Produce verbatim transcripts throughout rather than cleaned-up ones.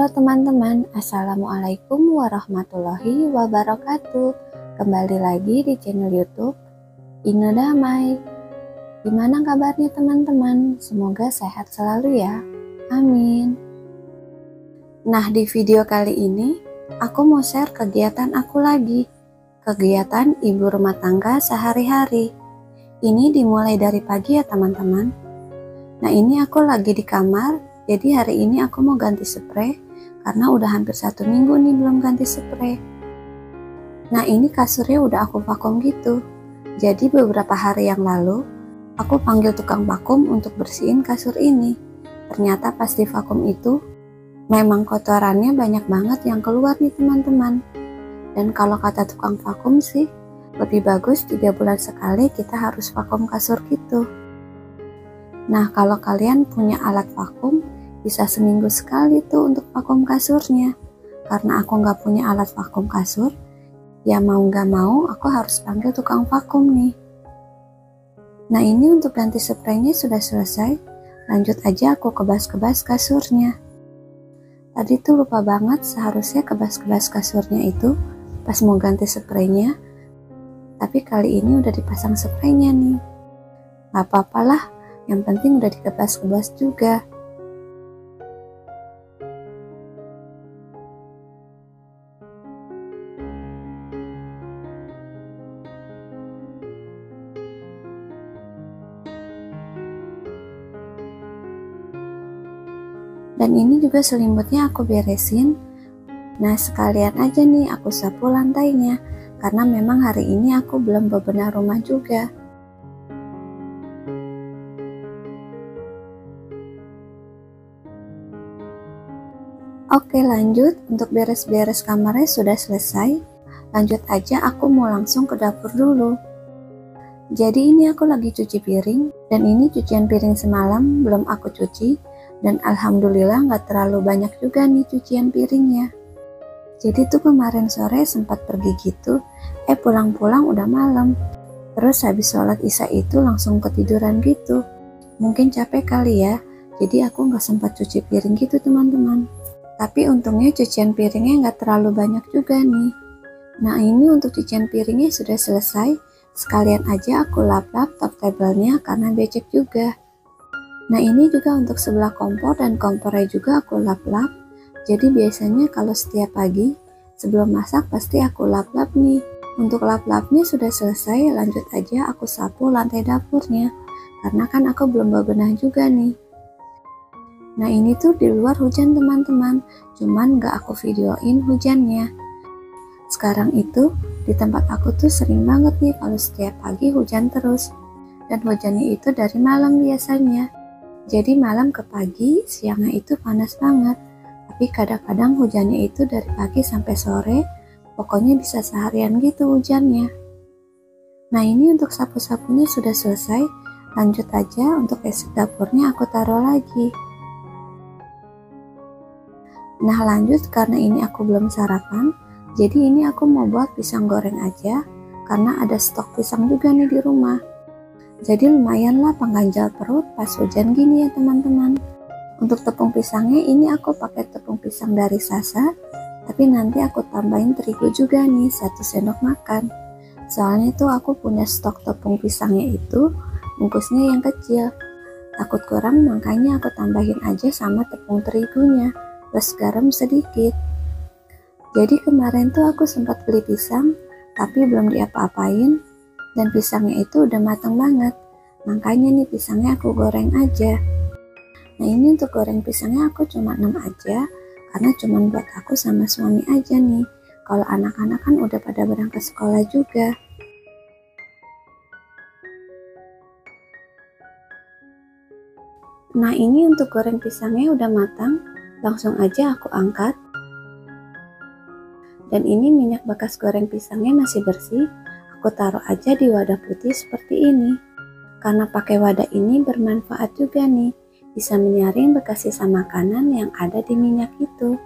Halo teman-teman, Assalamualaikum warahmatullahi wabarakatuh. Kembali lagi di channel YouTube Ina Damai. Gimana kabarnya teman-teman? Semoga sehat selalu ya, amin. Nah, di video kali ini aku mau share kegiatan aku lagi, kegiatan ibu rumah tangga sehari-hari. Ini dimulai dari pagi ya teman-teman. Nah, ini aku lagi di kamar. Jadi hari ini aku mau ganti spray karena udah hampir satu minggu nih belum ganti spray. Nah, ini kasurnya udah aku vakum gitu. Jadi beberapa hari yang lalu aku panggil tukang vakum untuk bersihin kasur ini. Ternyata pas di vakum itu memang kotorannya banyak banget yang keluar nih teman-teman. Dan kalau kata tukang vakum sih lebih bagus tiga bulan sekali kita harus vakum kasur gitu. Nah, kalau kalian punya alat vakum, bisa seminggu sekali tuh untuk vakum kasurnya. Karena aku nggak punya alat vakum kasur, ya mau nggak mau aku harus panggil tukang vakum nih. Nah, ini untuk ganti spraynya sudah selesai. Lanjut aja aku kebas-kebas kasurnya. Tadi tuh lupa banget, seharusnya kebas-kebas kasurnya itu pas mau ganti spraynya, tapi kali ini udah dipasang spraynya nih. Nggak apa-apalah, yang penting udah dikebas-kebas juga. Dan ini juga selimutnya aku beresin. Nah, sekalian aja nih aku sapu lantainya, karena memang hari ini aku belum bebenah rumah juga. Oke, lanjut. Untuk beres-beres kamarnya sudah selesai. Lanjut aja aku mau langsung ke dapur dulu. Jadi ini aku lagi cuci piring. Dan ini cucian piring semalam belum aku cuci. Dan alhamdulillah nggak terlalu banyak juga nih cucian piringnya. Jadi tuh kemarin sore sempat pergi gitu, eh pulang-pulang udah malam. Terus habis sholat isya itu langsung ketiduran gitu. Mungkin capek kali ya, jadi aku nggak sempat cuci piring gitu teman-teman. Tapi untungnya cucian piringnya nggak terlalu banyak juga nih. Nah, ini untuk cucian piringnya sudah selesai. Sekalian aja aku lap-lap top table-nya karena becek juga. Nah, ini juga untuk sebelah kompor dan kompornya juga aku lap-lap. Jadi biasanya kalau setiap pagi sebelum masak pasti aku lap-lap nih. Untuk lap-lapnya sudah selesai, lanjut aja aku sapu lantai dapurnya. Karena kan aku belum bebenah juga nih. Nah, ini tuh di luar hujan teman-teman, cuman gak aku videoin hujannya. Sekarang itu di tempat aku tuh sering banget nih kalau setiap pagi hujan terus. Dan hujannya itu dari malam biasanya. Jadi malam ke pagi, siangnya itu panas banget. Tapi kadang-kadang hujannya itu dari pagi sampai sore, pokoknya bisa seharian gitu hujannya. Nah, ini untuk sapu-sapunya sudah selesai. Lanjut aja untuk esik dapurnya aku taruh lagi. Nah, lanjut karena ini aku belum sarapan, jadi ini aku mau buat pisang goreng aja, karena ada stok pisang juga nih di rumah. Jadi lumayanlah pengganjal perut pas hujan gini ya teman-teman. Untuk tepung pisangnya ini aku pakai tepung pisang dari Sasa, tapi nanti aku tambahin terigu juga nih satu sendok makan. Soalnya tuh aku punya stok tepung pisangnya itu bungkusnya yang kecil. Takut kurang makanya aku tambahin aja sama tepung terigunya plus garam sedikit. Jadi kemarin tuh aku sempat beli pisang tapi belum diapa-apain. Dan pisangnya itu udah matang banget. Makanya nih pisangnya aku goreng aja. Nah, ini untuk goreng pisangnya aku cuma enam aja, karena cuma buat aku sama suami aja nih. Kalau anak-anak kan udah pada berangkat sekolah juga. Nah, ini untuk goreng pisangnya udah matang. Langsung aja aku angkat. Dan ini minyak bekas goreng pisangnya masih bersih. Aku taruh aja di wadah putih seperti ini. Karena pakai wadah ini bermanfaat juga nih, bisa menyaring bekas sisa makanan yang ada di minyak itu.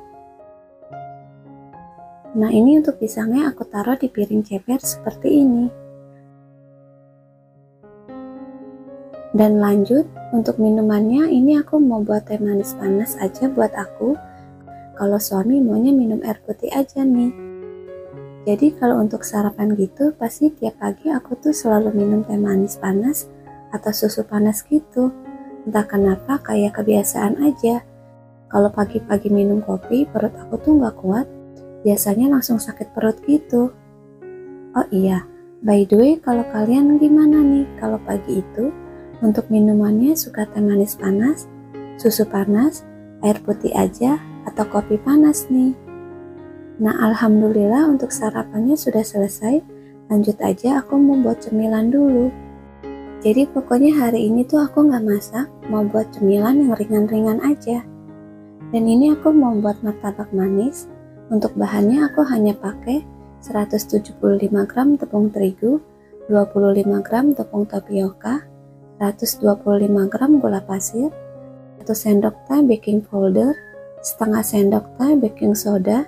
Nah, ini untuk pisangnya aku taruh di piring ceper seperti ini. Dan lanjut, untuk minumannya ini aku mau buat teh manis panas aja buat aku. kalau suami maunya minum air putih aja nih. Jadi kalau untuk sarapan gitu, pasti tiap pagi aku tuh selalu minum teh manis panas atau susu panas gitu. Entah kenapa kayak kebiasaan aja. Kalau pagi-pagi minum kopi, perut aku tuh nggak kuat, biasanya langsung sakit perut gitu. Oh iya, by the way, kalau kalian gimana nih kalau pagi itu untuk minumannya suka teh manis panas, susu panas, air putih aja, atau kopi panas nih? Nah, alhamdulillah untuk sarapannya sudah selesai. Lanjut aja aku mau buat cemilan dulu. Jadi pokoknya hari ini tuh aku nggak masak, mau buat cemilan yang ringan-ringan aja. Dan ini aku mau buat martabak manis. Untuk bahannya aku hanya pakai seratus tujuh puluh lima gram tepung terigu, dua puluh lima gram tepung tapioka, seratus dua puluh lima gram gula pasir, satu sendok teh baking powder, setengah sendok teh baking soda,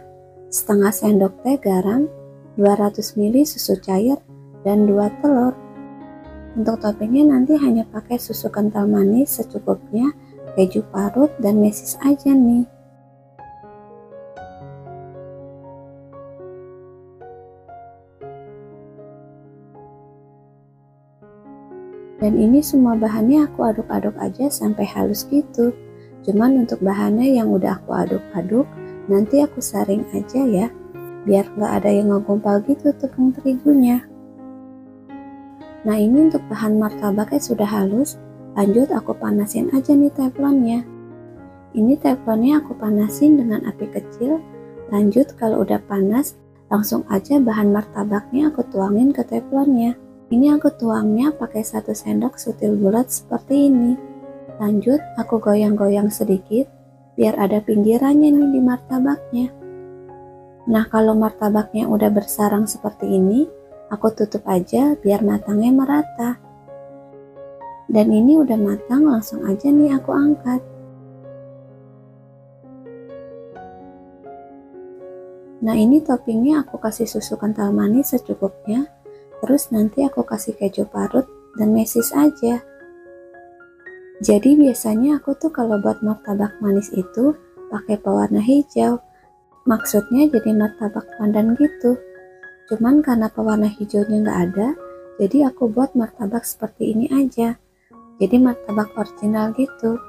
setengah sendok teh garam, dua ratus mililiter susu cair, dan dua telur. Untuk toppingnya nanti hanya pakai susu kental manis secukupnya, keju parut, dan meses aja nih. Dan ini semua bahannya aku aduk-aduk aja sampai halus gitu. Cuman untuk bahannya yang udah aku aduk-aduk, nanti aku saring aja ya, biar nggak ada yang ngegumpal gitu tepung terigunya. Nah, ini untuk bahan martabaknya sudah halus. Lanjut aku panasin aja nih teflonnya. Ini teflonnya aku panasin dengan api kecil. Lanjut kalau udah panas, langsung aja bahan martabaknya aku tuangin ke teflonnya. Ini aku tuangnya pakai satu sendok sutil bulat seperti ini. Lanjut aku goyang-goyang sedikit, biar ada pinggirannya nih di martabaknya. Nah, kalau martabaknya udah bersarang seperti ini, aku tutup aja biar matangnya merata. Dan ini udah matang, langsung aja nih aku angkat. Nah, ini toppingnya aku kasih susu kental manis secukupnya, terus nanti aku kasih keju parut dan meses aja. Jadi biasanya aku tuh kalau buat martabak manis itu pakai pewarna hijau, maksudnya jadi martabak pandan gitu. Cuman karena pewarna hijaunya nggak ada, jadi aku buat martabak seperti ini aja. Jadi martabak original gitu.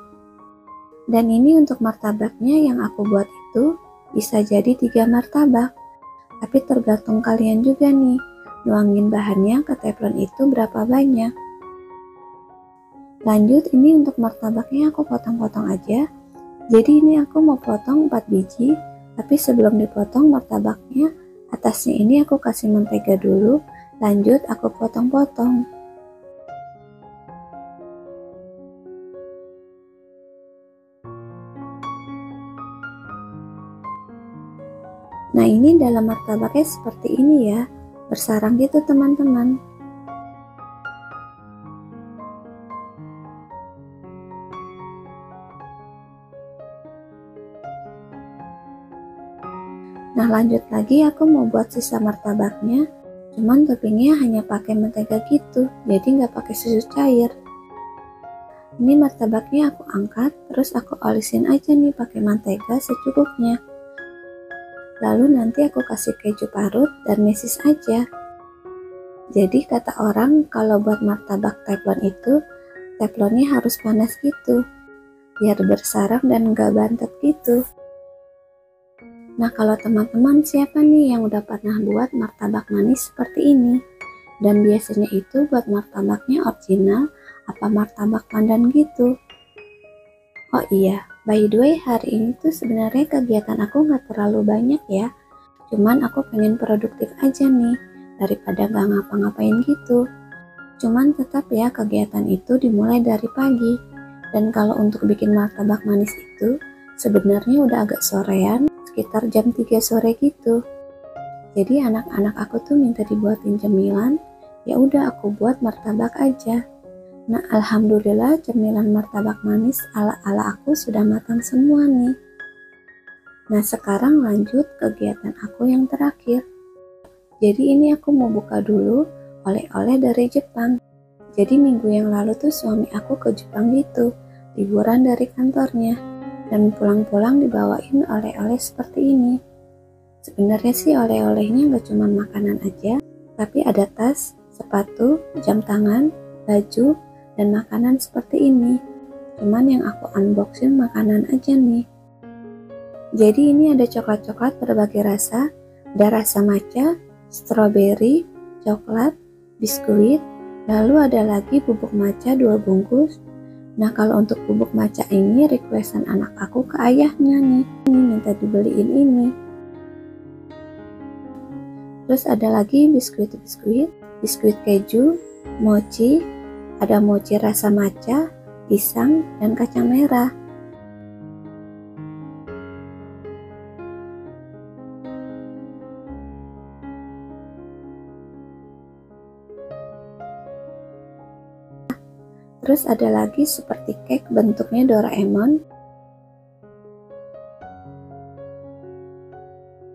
Dan ini untuk martabaknya yang aku buat itu bisa jadi tiga martabak. Tapi tergantung kalian juga nih, nuangin bahannya ke teflon itu berapa banyak. Lanjut ini untuk martabaknya aku potong-potong aja. Jadi ini aku mau potong empat biji. Tapi sebelum dipotong martabaknya, atasnya ini aku kasih mentega dulu. Lanjut aku potong-potong. Nah, ini dalam martabaknya seperti ini ya, bersarang gitu teman-teman. Nah, lanjut lagi aku mau buat sisa martabaknya, cuman toppingnya hanya pakai mentega gitu, jadi nggak pakai susu cair. Ini martabaknya aku angkat, terus aku olisin aja nih pakai mentega secukupnya. Lalu nanti aku kasih keju parut dan meses aja. Jadi kata orang kalau buat martabak teflon itu, teflonnya harus panas gitu, biar bersarang dan nggak bantet gitu. Nah, kalau teman-teman siapa nih yang udah pernah buat martabak manis seperti ini? Dan biasanya itu buat martabaknya original apa martabak pandan gitu? Oh iya, by the way, hari ini tuh sebenarnya kegiatan aku nggak terlalu banyak ya. Cuman aku pengen produktif aja nih, daripada nggak ngapa-ngapain gitu. Cuman tetap ya kegiatan itu dimulai dari pagi. Dan kalau untuk bikin martabak manis itu, sebenarnya udah agak sorean, sekitar jam tiga sore gitu. Jadi anak-anak aku tuh minta dibuatin cemilan, ya udah aku buat martabak aja. Nah, alhamdulillah cemilan martabak manis ala-ala aku sudah matang semua nih. Nah, sekarang lanjut kegiatan aku yang terakhir. Jadi ini aku mau buka dulu oleh-oleh dari Jepang. Jadi minggu yang lalu tuh suami aku ke Jepang gitu, liburan dari kantornya. dan pulang-pulang dibawain oleh-oleh seperti ini. Sebenarnya sih oleh-olehnya nggak cuma makanan aja, tapi ada tas, sepatu, jam tangan, baju, dan makanan seperti ini. Cuman yang aku unboxing makanan aja nih. Jadi ini ada coklat-coklat berbagai rasa, ada rasa matcha, stroberi, coklat, biskuit, lalu ada lagi bubuk matcha dua bungkus. Nah kalau untuk bubuk matcha ini requestan anak aku ke ayahnya nih, ini minta dibeliin ini. Terus ada lagi biskuit-biskuit, biskuit keju, mochi, ada mochi rasa matcha, pisang, dan kacang merah. Terus ada lagi seperti cake bentuknya Doraemon.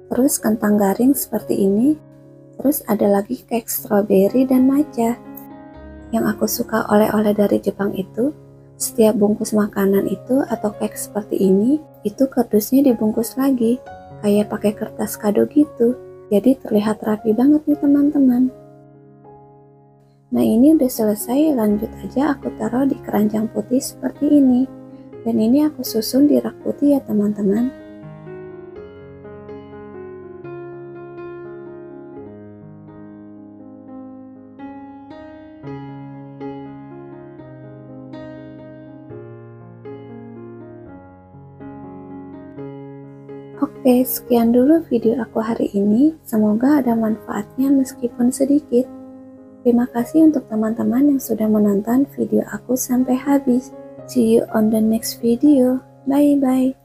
Terus kentang garing seperti ini. Terus ada lagi cake strawberry dan matcha. Yang aku suka oleh-oleh dari Jepang itu, setiap bungkus makanan itu atau cake seperti ini, itu kardusnya dibungkus lagi, kayak pakai kertas kado gitu. Jadi terlihat rapi banget nih teman-teman. Nah ini udah selesai, lanjut aja aku taruh di keranjang putih seperti ini. Dan ini aku susun di rak putih ya teman-teman. Oke, sekian dulu video aku hari ini. Semoga ada manfaatnya meskipun sedikit. Terima kasih untuk teman-teman yang sudah menonton video aku sampai habis. See you on the next video. Bye-bye.